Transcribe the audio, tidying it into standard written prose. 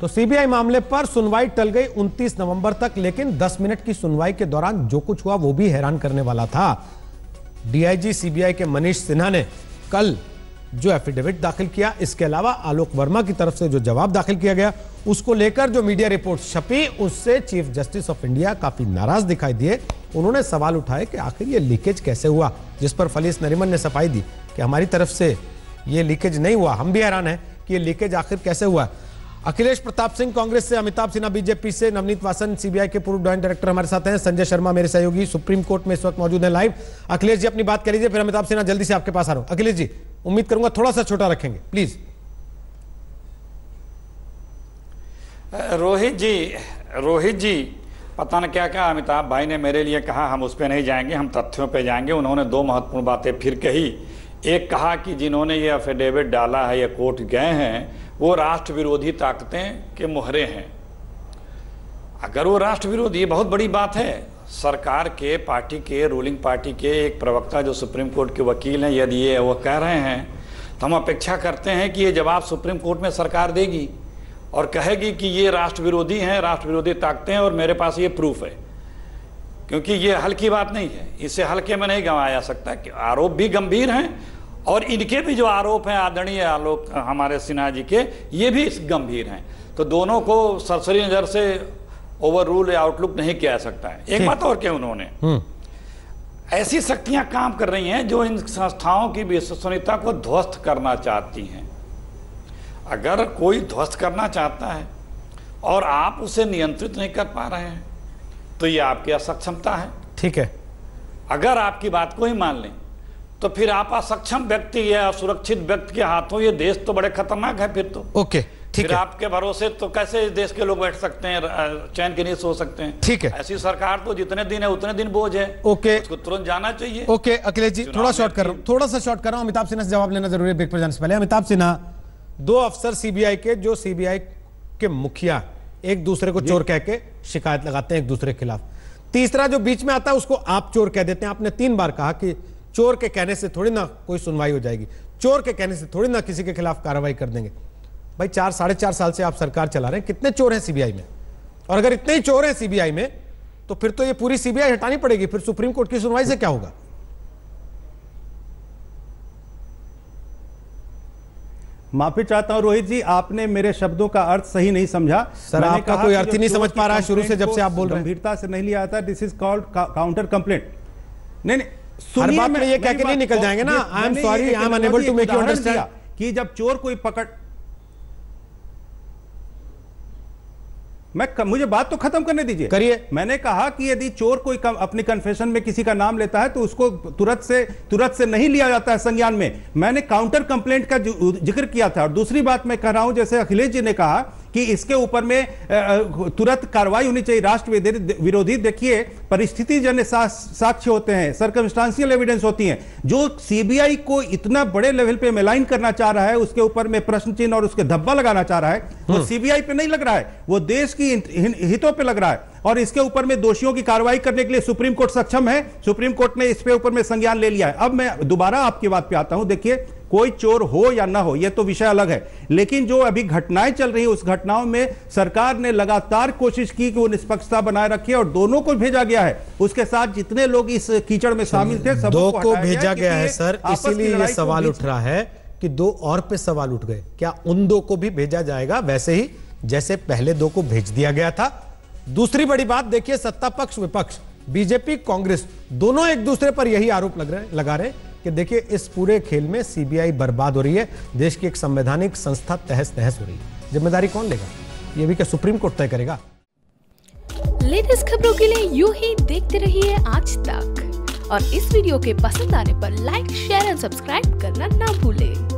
तो सीबीआई मामले पर सुनवाई टल गई 29 नवंबर तक, लेकिन 10 मिनट की सुनवाई के दौरान जो कुछ हुआ वो भी हैरान करने वाला था। डीआईजी सीबीआई के मनीष सिन्हा ने कल जो एफिडेविट दाखिल किया, इसके अलावा आलोक वर्मा की तरफ से जो जवाब दाखिल किया गया उसको लेकर जो मीडिया रिपोर्ट छपी उससे चीफ जस्टिस ऑफ इंडिया काफी नाराज दिखाई दिए। उन्होंने सवाल उठाए कि आखिर ये लीकेज कैसे हुआ, जिस पर फलीस नरीमन ने सफाई दी कि हमारी तरफ से ये लीकेज नहीं हुआ, हम भी हैरान हैं कि ये लीकेज आखिर कैसे हुआ। अखिलेश प्रताप सिंह कांग्रेस से, अमिताभ सिन्हा बीजेपी से, नवनीत वासन सीबीआई के पूर्व जॉइंट डायरेक्टर हमारे साथ हैं, संजय शर्मा मेरे सहयोगी सुप्रीम कोर्ट में इस वक्त मौजूद हैं लाइव। अखिलेश जी अपनी बात कह लीजिए, फिर अमिताभ सिन्हा जल्दी से आपके पास आ रहा हूं। अखिलेश जी, उम्मीद करूंगा थोड़ा सा छोटा रखेंगे प्लीज। रोहित जी पता नहीं क्या कहा अमिताभ भाई ने मेरे लिए, कहा हम उस पर नहीं जाएंगे, हम तथ्यों पर जाएंगे। उन्होंने दो महत्वपूर्ण बातें फिर कही। एक कहा कि जिन्होंने ये एफिडेविट डाला है या कोर्ट गए हैं वो राष्ट्र विरोधी ताकतें के मोहरे हैं। अगर वो राष्ट्र विरोधी, बहुत बड़ी बात है। सरकार के, पार्टी के, रूलिंग पार्टी के एक प्रवक्ता जो सुप्रीम कोर्ट के वकील हैं, यदि ये वो कह रहे हैं तो हम अपेक्षा करते हैं कि ये जवाब सुप्रीम कोर्ट में सरकार देगी और कहेगी कि ये राष्ट्र विरोधी हैं, राष्ट्र विरोधी ताकतें हैं और मेरे पास ये प्रूफ है। क्योंकि ये हल्की बात नहीं है, इसे हल्के में नहीं गंवाया जा सकता कि आरोप भी गंभीर हैं और इनके भी जो आरोप हैं आदरणीय आलोक हमारे सिन्हा जी के, ये भी गंभीर हैं। तो दोनों को सरसरी नज़र से ओवर रूल या आउटलुक नहीं किया जा सकता है। एक बात और क्या, उन्होंने ऐसी शक्तियां काम कर रही हैं जो इन संस्थाओं की विश्वसनीयता को ध्वस्त करना चाहती हैं। अगर कोई ध्वस्त करना चाहता है और आप उसे नियंत्रित नहीं कर पा रहे हैं तो ये आपकी असक्षमता है। ठीक है, अगर आपकी बात को ही मान लें तो फिर आप असक्षम व्यक्ति या असुरक्षित व्यक्ति के हाथों ये देश तो बड़े खतरनाक है। फिर तो ओके, फिर आपके भरोसे तो कैसे इस देश के लोग बैठ सकते हैं, चैन के नीचे सो सकते हैं। ठीक है, ऐसी सरकार तो जितने दिन है उतने दिन बोझ है। ओके, उसको तुरंत जाना चाहिए। ओके अखिलेश जी, थोड़ा सा शॉर्ट कर रहा हूँ, अमिताभ सिन्हा से जवाब लेना जरूरी है ब्रेक पर जाने से पहले। अमिताभ सिन्हा, दो अफसर सीबीआई के जो सीबीआई के मुखिया एक दूसरे को चोर कह के शिकायत लगाते हैं एक दूसरे के खिलाफ, तीसरा जो बीच में आता है उसको आप चोर कह देते हैं। आपने 3 बार कहा कि चोर के कहने से थोड़ी ना कोई सुनवाई हो जाएगी, चोर के कहने से थोड़ी ना किसी के खिलाफ कार्रवाई कर देंगे। भाई 4 साढ़े 4 साल से आप सरकार चला रहे हैं, कितने चोर हैं सीबीआई में? और अगर इतने ही चोर हैं सीबीआई में तो फिर तो ये पूरी सीबीआई हटानी पड़ेगी, फिर सुप्रीम कोर्ट की सुनवाई से क्या होगा? माफी चाहता हूं रोहित जी, आपने मेरे शब्दों का अर्थ सही नहीं समझा। सर आपका कोई अर्थ नहीं समझ पा रहा है शुरू से, जब से आप बोल रहे हैं गंभीरता से नहीं लिया था। This is called counter complaint. नहीं, हर बात में ये कह के नहीं निकल जाएंगे ना। I am sorry, I am unable to make you understand कि जब चोर कोई पकड़, मुझे बात तो खत्म करने दीजिए, करिए। मैंने कहा कि यदि चोर कोई अपनी कन्फेशन में किसी का नाम लेता है तो उसको तुरंत से नहीं लिया जाता है संज्ञान में। मैंने काउंटर कंप्लेंट का जिक्र किया था। और दूसरी बात मैं कह रहा हूं, जैसे अखिलेश जी ने कहा कि इसके ऊपर में तुरंत कार्रवाई होनी चाहिए, राष्ट्र विरोधी। देखिए, परिस्थिति जन्य साक्ष्य होते हैं, सर्कमस्टांशियल एविडेंस होती हैं। जो सीबीआई को इतना बड़े लेवल पे मेलाइन करना चाह रहा है, उसके ऊपर में प्रश्न चिन्ह और उसके धब्बा लगाना चाह रहा है, वो सीबीआई पे नहीं लग रहा है, वो देश की हितों पर लग रहा है। और इसके ऊपर में दोषियों की कार्रवाई करने के लिए सुप्रीम कोर्ट सक्षम है, सुप्रीम कोर्ट ने इसके ऊपर में संज्ञान ले लिया है। अब मैं दोबारा आपकी बात पे आता हूं। देखिए, कोई चोर हो या ना हो यह तो विषय अलग है, लेकिन जो अभी घटनाएं चल रही हैं उस घटनाओं में सरकार ने लगातार कोशिश की कि वो निष्पक्षता बनाए रखे और दोनों को भेजा गया है। उसके साथ जितने लोग इस कीचड़ में शामिल थे सबको भेजा गया है। सर इसीलिए सवाल उठ रहा है कि 2 और पे सवाल उठ गए, क्या उन 2 को भी भेजा जाएगा वैसे ही जैसे पहले 2 को भेज दिया गया था? दूसरी बड़ी बात, देखिए सत्ता पक्ष विपक्ष बीजेपी कांग्रेस दोनों एक दूसरे पर यही आरोप लगा रहे हैं कि देखिए इस पूरे खेल में सीबीआई बर्बाद हो रही है, देश की एक संवैधानिक संस्था तहस नहस हो रही है। जिम्मेदारी कौन लेगा? ये भी क्या सुप्रीम कोर्ट तय करेगा? लेटेस्ट खबरों के लिए यूं ही देखते रहिए आज तक, और इस वीडियो के पसंद आने पर लाइक शेयर एंड सब्सक्राइब करना ना भूलें।